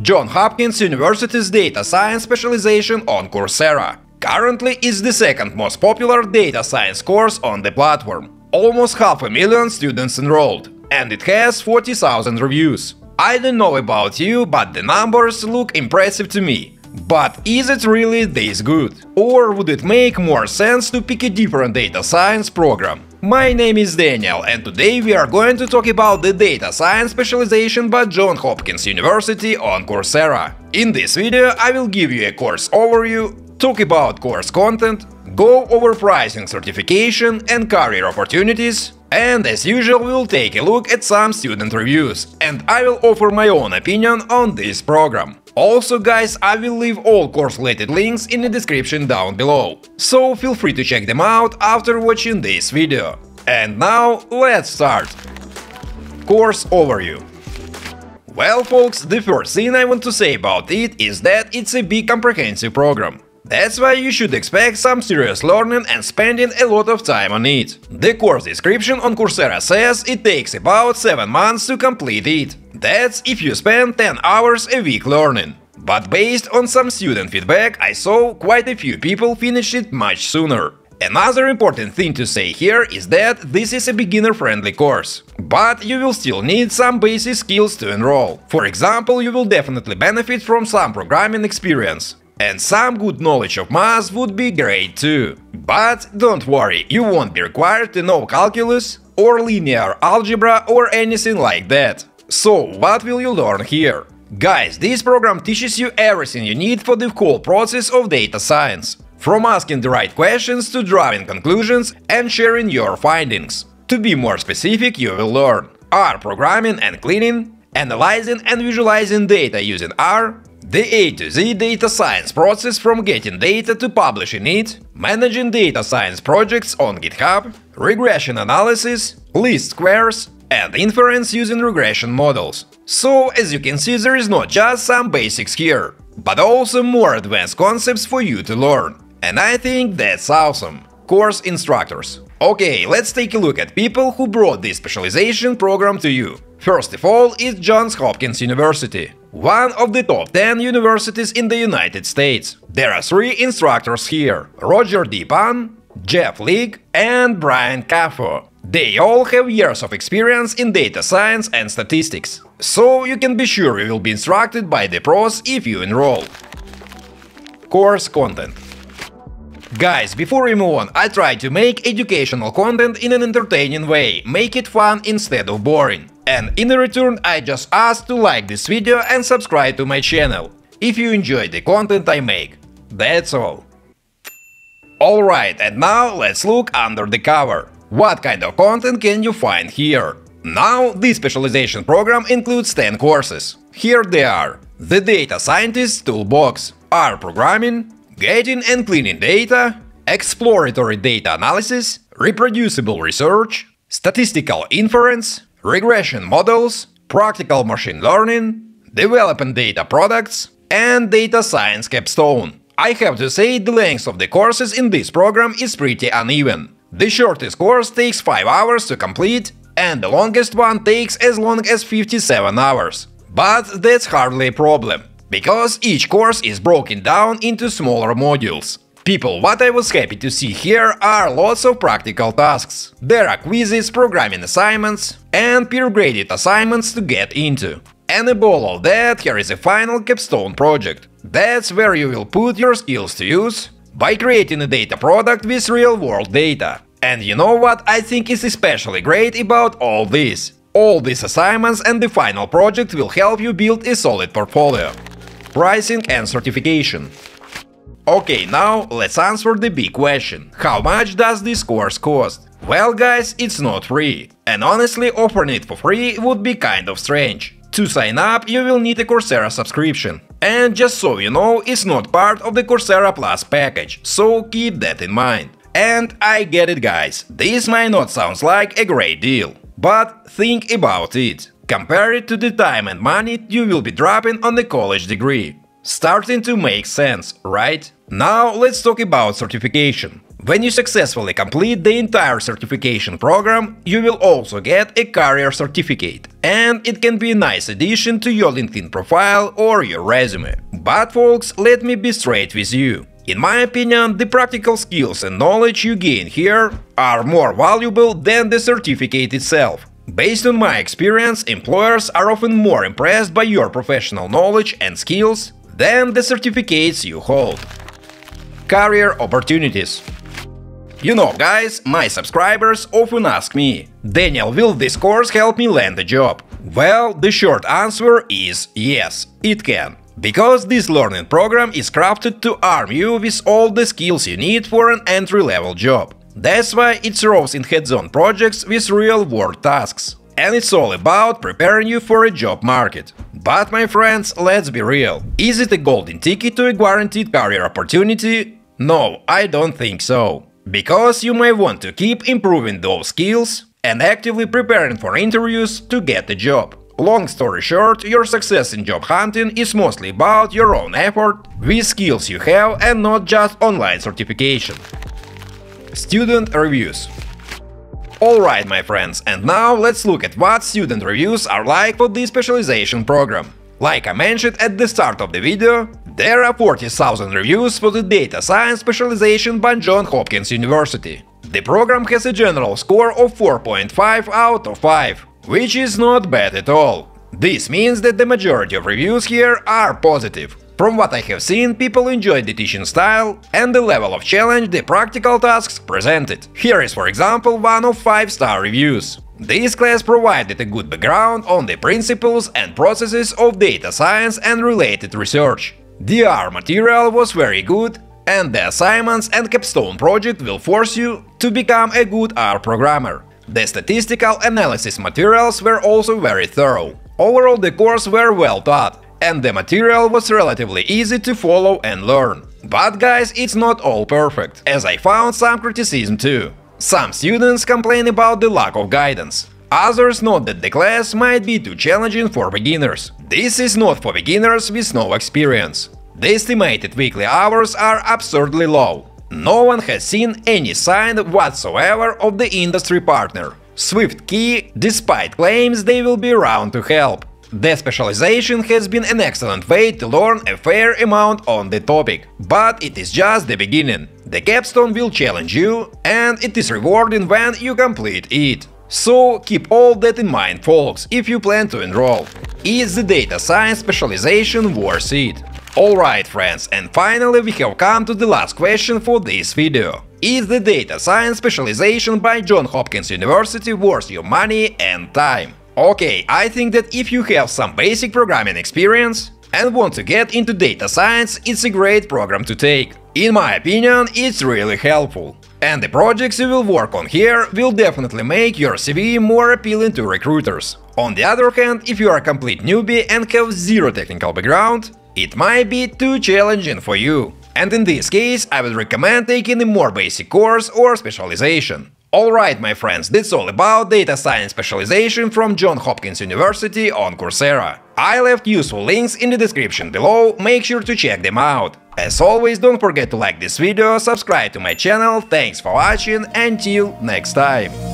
Johns Hopkins University's Data Science specialization on Coursera currently is the second most popular data science course on the platform. Almost 500,000 students enrolled, and it has 40,000 reviews. I don't know about you, but the numbers look impressive to me. But is it really this good? Or would it make more sense to pick a different data science program? My name is Daniel, and today we are going to talk about the data science specialization by Johns Hopkins University on Coursera. In this video I will give you a course overview, talk about course content, go over pricing, certification and career opportunities, and as usual we'll take a look at some student reviews, and I will offer my own opinion on this program. Also, guys, I will leave all course-related links in the description down below, so feel free to check them out after watching this video. And now, let's start! Course overview. Well, folks, the first thing I want to say about it is that it's a big comprehensive program. That's why you should expect some serious learning and spending a lot of time on it. The course description on Coursera says it takes about 7 months to complete it. That's if you spend 10 hours a week learning. But based on some student feedback, I saw quite a few people finish it much sooner. Another important thing to say here is that this is a beginner-friendly course, but you will still need some basic skills to enroll. For example, you will definitely benefit from some programming experience. And some good knowledge of math would be great too. But don't worry, you won't be required to know calculus or linear algebra or anything like that. So what will you learn here? Guys, this program teaches you everything you need for the whole process of data science, from asking the right questions to drawing conclusions and sharing your findings. To be more specific, you will learn R programming and cleaning, analyzing and visualizing data using R, the A to Z data science process from getting data to publishing it, managing data science projects on GitHub, regression analysis, least squares, and inference using regression models. So, as you can see, there is not just some basics here, but also more advanced concepts for you to learn. And I think that's awesome. Course instructors. Okay, let's take a look at people who brought this specialization program to you. First of all is Johns Hopkins University, one of the top 10 universities in the United States. There are 3 instructors here: Roger DePan, Jeff Leek and Brian Caffo. They all have years of experience in data science and statistics, so you can be sure you will be instructed by the pros if you enroll. Course content. Guys, before we move on, I try to make educational content in an entertaining way, make it fun instead of boring. And in return, I just ask to like this video and subscribe to my channel, if you enjoy the content I make. That's all. Alright, and now let's look under the cover. What kind of content can you find here? Now, this specialization program includes 10 courses. Here they are: the Data Scientist Toolbox, R Programming, Getting and Cleaning Data, Exploratory Data Analysis, Reproducible Research, Statistical Inference, Regression Models, Practical Machine Learning, Developing Data Products, and Data Science Capstone. I have to say, the length of the courses in this program is pretty uneven. The shortest course takes 5 hours to complete, and the longest one takes as long as 57 hours. But that's hardly a problem, because each course is broken down into smaller modules. People, what I was happy to see here are lots of practical tasks. There are quizzes, programming assignments, and peer-graded assignments to get into. And above all that, here is a final capstone project. That's where you will put your skills to use by creating a data product with real-world data. And you know what I think is especially great about all this? All these assignments and the final project will help you build a solid portfolio. Pricing and certification. Okay, now let's answer the big question. How much does this course cost? Well, guys, it's not free. And honestly, offering it for free would be kind of strange. To sign up, you will need a Coursera subscription. And just so you know, it's not part of the Coursera Plus package, so keep that in mind. And I get it, guys, this might not sound like a great deal. But think about it. Compare it to the time and money you will be dropping on the college degree. Starting to make sense, right? Now let's talk about certification. When you successfully complete the entire certification program, you will also get a career certificate, and it can be a nice addition to your LinkedIn profile or your resume. But folks, let me be straight with you. In my opinion, the practical skills and knowledge you gain here are more valuable than the certificate itself. Based on my experience, employers are often more impressed by your professional knowledge and skills than the certificates you hold. Career opportunities. You know, guys, my subscribers often ask me, Daniel, will this course help me land a job? Well, the short answer is yes, it can. Because this learning program is crafted to arm you with all the skills you need for an entry-level job. That's why it throws in hands-on projects with real-world tasks. And it's all about preparing you for a job market. But, my friends, let's be real. Is it a golden ticket to a guaranteed career opportunity? No, I don't think so. Because you may want to keep improving those skills and actively preparing for interviews to get a job. Long story short, your success in job hunting is mostly about your own effort with skills you have and not just online certification. Student reviews. Alright, my friends, and now let's look at what student reviews are like for this specialization program. Like I mentioned at the start of the video, there are 40,000 reviews for the Data Science Specialization by Johns Hopkins University. The program has a general score of 4.5 out of 5, which is not bad at all. This means that the majority of reviews here are positive. From what I have seen, people enjoyed the teaching style and the level of challenge the practical tasks presented. Here is, for example, one of 5-star reviews. This class provided a good background on the principles and processes of data science and related research. DR material was very good, and the assignments and capstone project will force you to become a good R programmer. The statistical analysis materials were also very thorough. Overall, the course were well taught, and the material was relatively easy to follow and learn. But guys, it's not all perfect, as I found some criticism too. Some students complain about the lack of guidance. Others note that the class might be too challenging for beginners. This is not for beginners with no experience. The estimated weekly hours are absurdly low. No one has seen any sign whatsoever of the industry partner, SwiftKey, despite claims they will be around to help. The specialization has been an excellent way to learn a fair amount on the topic, but it is just the beginning. The capstone will challenge you, and it is rewarding when you complete it. So keep all that in mind, folks, if you plan to enroll. Is the data science specialization worth it? Alright, friends, and finally we have come to the last question for this video. Is the data science specialization by Johns Hopkins University worth your money and time? Okay, I think that if you have some basic programming experience and want to get into data science, it's a great program to take. In my opinion, it's really helpful. And the projects you will work on here will definitely make your CV more appealing to recruiters. On the other hand, if you are a complete newbie and have zero technical background, it might be too challenging for you. And in this case, I would recommend taking a more basic course or specialization. Alright, my friends, that's all about Data Science Specialization from Johns Hopkins University on Coursera. I left useful links in the description below, make sure to check them out. As always, don't forget to like this video, subscribe to my channel, thanks for watching, until next time.